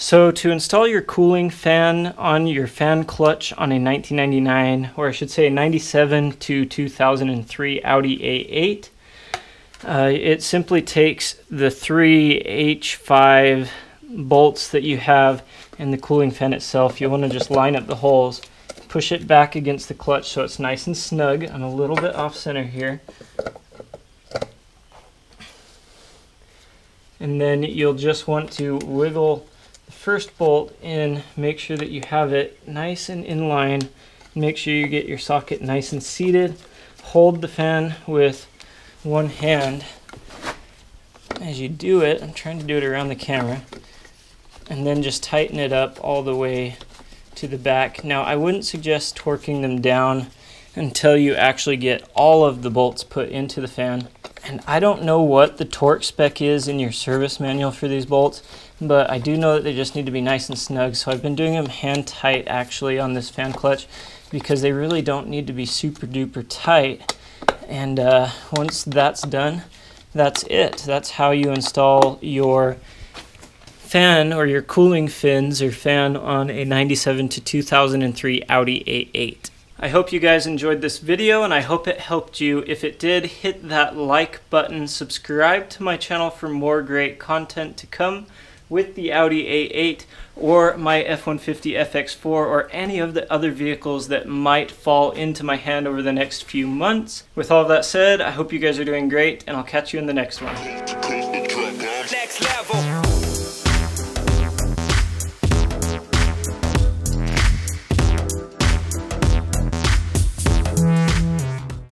So to install your cooling fan on your fan clutch on a 1999, or I should say 97 to 2003 Audi A8, it simply takes the 3 H5 bolts that you have and the cooling fan itself. You'll want to just line up the holes, push it back against the clutch so it's nice and snug. I'm a little bit off center here. And then you'll just want to wiggle first bolt in, make sure that you have it nice and in line, make sure you get your socket nice and seated, hold the fan with one hand as you do it. I'm trying to do it around the camera, and then just tighten it up all the way to the back. Now I wouldn't suggest torquing them down until you actually get all of the bolts put into the fan. And I don't know what the torque spec is in your service manual for these bolts, but I do know that they just need to be nice and snug. So I've been doing them hand tight actually on this fan clutch because they really don't need to be super duper tight. And once that's done, that's it. That's how you install your fan or your cooling fins or fan on a 97 to 2003 Audi A8. I hope you guys enjoyed this video, and I hope it helped you. If it did, hit that like button, subscribe to my channel for more great content to come with the Audi A8 or my F-150 FX4 or any of the other vehicles that might fall into my hand over the next few months. With all that said, I hope you guys are doing great, and I'll catch you in the next one. Next level.